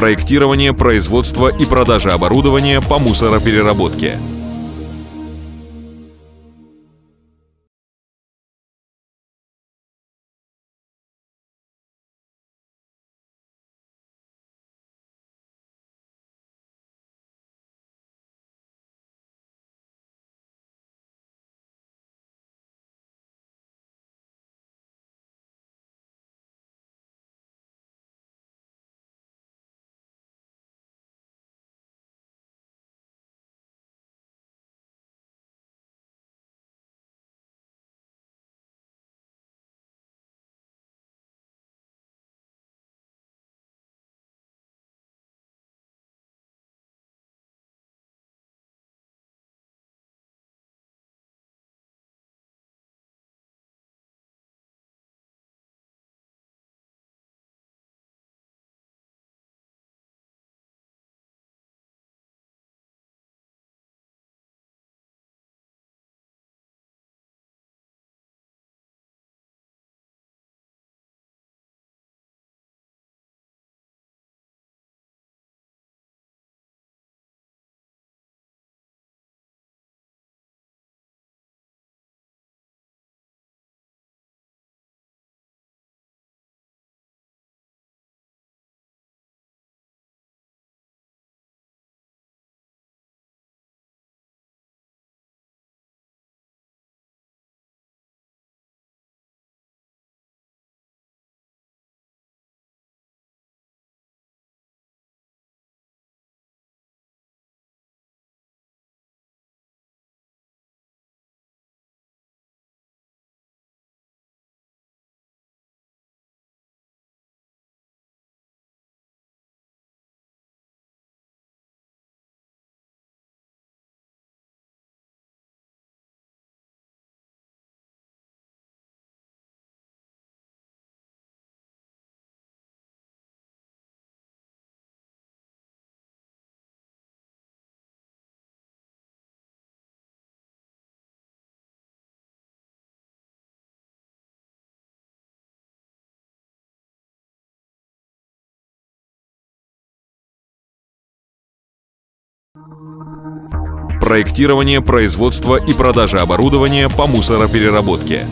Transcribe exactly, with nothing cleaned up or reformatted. проектирования, производства и продажи оборудования по мусоропереработке. Проектирование, производство и продажа оборудования по мусоропереработке.